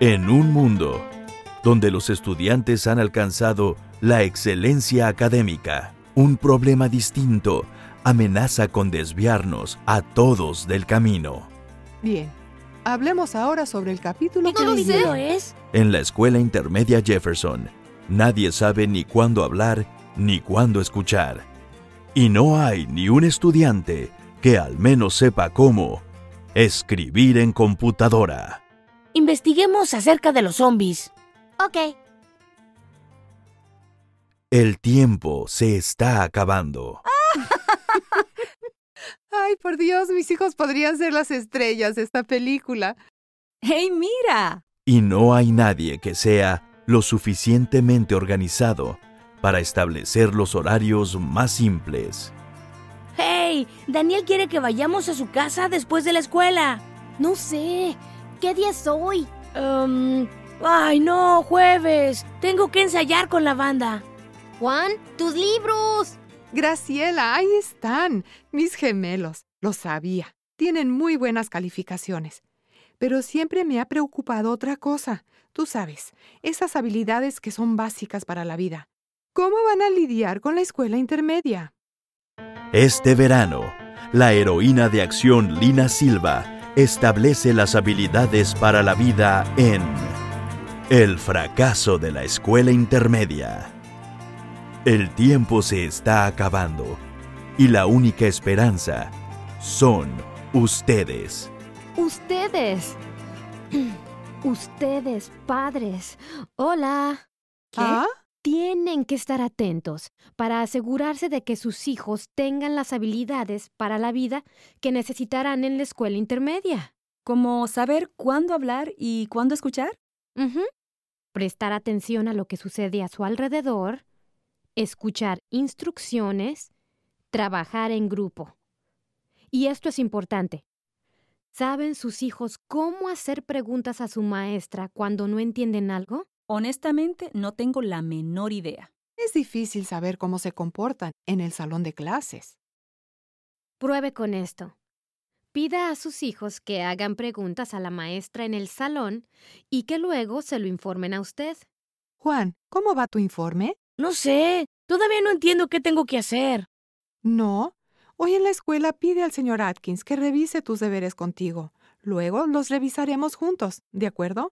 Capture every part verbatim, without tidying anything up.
En un mundo donde los estudiantes han alcanzado la excelencia académica, un problema distinto amenaza con desviarnos a todos del camino. Bien, hablemos ahora sobre el capítulo que dice. En la escuela intermedia Jefferson, nadie sabe ni cuándo hablar ni cuándo escuchar. Y no hay ni un estudiante que al menos sepa cómo escribir en computadora. Investiguemos acerca de los zombies. Ok. El tiempo se está acabando. Ay, por Dios, mis hijos podrían ser las estrellas de esta película. ¡Hey, mira! Y no hay nadie que sea lo suficientemente organizado para establecer los horarios más simples. ¡Hey! Daniel quiere que vayamos a su casa después de la escuela. No sé. ¿Qué día es hoy? Um, ¡Ay, no! ¡Jueves! Tengo que ensayar con la banda. Juan, tus libros. Graciela, ahí están. Mis gemelos. Lo sabía. Tienen muy buenas calificaciones. Pero siempre me ha preocupado otra cosa. Tú sabes, esas habilidades que son básicas para la vida. ¿Cómo van a lidiar con la escuela intermedia? Este verano, la heroína de acción Lina Silva establece las habilidades para la vida en El fracaso de la escuela intermedia. El tiempo se está acabando y la única esperanza son ustedes. Ustedes. Ustedes, padres. Hola. ¿Qué? ¿Ah? Tienen que estar atentos para asegurarse de que sus hijos tengan las habilidades para la vida que necesitarán en la escuela intermedia. ¿Como saber cuándo hablar y cuándo escuchar? Uh-huh. Prestar atención a lo que sucede a su alrededor, escuchar instrucciones, trabajar en grupo. Y esto es importante. ¿Saben sus hijos cómo hacer preguntas a su maestra cuando no entienden algo? Honestamente, no tengo la menor idea. Es difícil saber cómo se comportan en el salón de clases. Pruebe con esto. Pida a sus hijos que hagan preguntas a la maestra en el salón y que luego se lo informen a usted. Juan, ¿cómo va tu informe? No sé. Todavía no entiendo qué tengo que hacer. No. Hoy en la escuela pide al señor Atkins que revise tus deberes contigo. Luego los revisaremos juntos, ¿de acuerdo?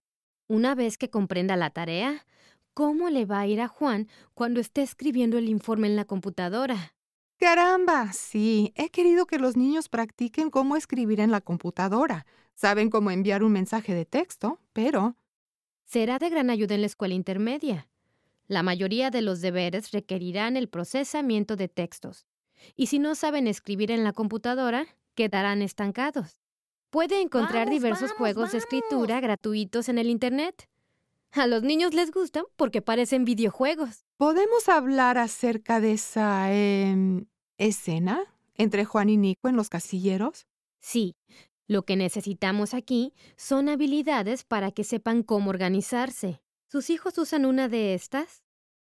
Una vez que comprenda la tarea, ¿cómo le va a ir a Juan cuando esté escribiendo el informe en la computadora? ¡Caramba! Sí, he querido que los niños practiquen cómo escribir en la computadora. Saben cómo enviar un mensaje de texto, pero... será de gran ayuda en la escuela intermedia. La mayoría de los deberes requerirán el procesamiento de textos. Y si no saben escribir en la computadora, quedarán estancados. Puede encontrar vamos, diversos vamos, juegos vamos. de escritura gratuitos en el internet. A los niños les gustan porque parecen videojuegos. ¿Podemos hablar acerca de esa eh, escena entre Juan y Nico en los casilleros? Sí. Lo que necesitamos aquí son habilidades para que sepan cómo organizarse. ¿Sus hijos usan una de estas?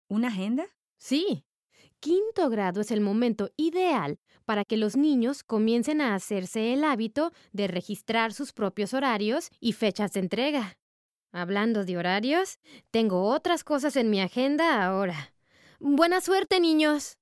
¿Una agenda? Sí. Quinto grado es el momento ideal para que los niños comiencen a hacerse el hábito de registrar sus propios horarios y fechas de entrega. Hablando de horarios, tengo otras cosas en mi agenda ahora. ¡Buena suerte, niños!